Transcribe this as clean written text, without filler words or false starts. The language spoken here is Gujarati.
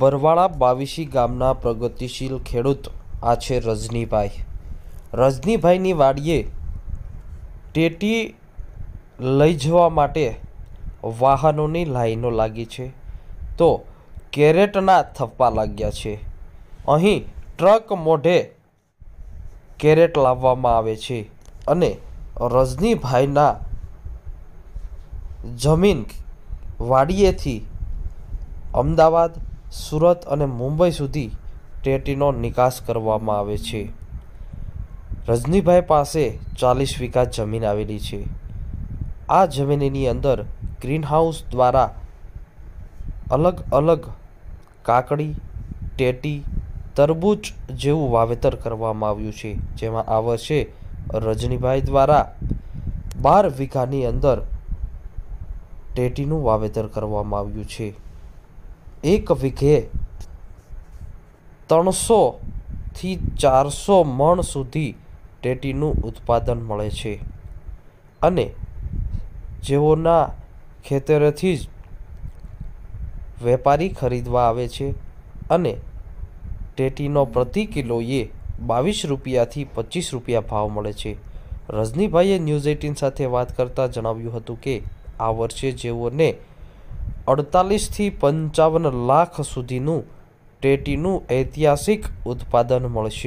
બરવાળા બાવીશી ગામના પ્રગતિશીલ ખેડૂત આ છે રજનીભાઈની વાડીએ ટેટી લઈ જવા માટે વાહનોની લાઈનો લાગી છે તો કેરેટના થપ્પા લાગ્યા છે। અહીં ટ્રક મોઢે કેરેટ લાવવામાં આવે છે અને રજનીભાઈના જમીન વાડીએથી અમદાવાદ, સુરત અને મુંબઈ સુધી ટેટીનો નિકાસ કરવામાં આવે છે। રજનીભાઈ પાસે 40 વીઘા જમીન આવેલી છે। આ જમીનની અંદર ગ્રીનહાઉસ દ્વારા અલગ અલગ કાકડી, ટેટી, તરબૂચ જેવું વાવેતર કરવામાં આવ્યું છે, જેમાં આ વર્ષે રજનીભાઈ દ્વારા 12 વીઘાની અંદર ટેટીનું વાવેતર કરવામાં આવ્યું છે। एक वीघे 300 થી 400 मण सुधी टेटीनु उत्पादन मळे छे अने जेओना खेतरेथी ज वेपारी खरीदवा आवे छे अने टेटीनो प्रति किलोए 22 रूपियाथी 25 रूपिया भाव मळे छे। रजनीभाईए न्यूज 18 साथे वात करता जणाव्युं हतुं के आ वर्षे जेओने 48 થી 55 લાખ સુધીનું ટેટીનું ઐતિહાસિક ઉત્પાદન મળશે।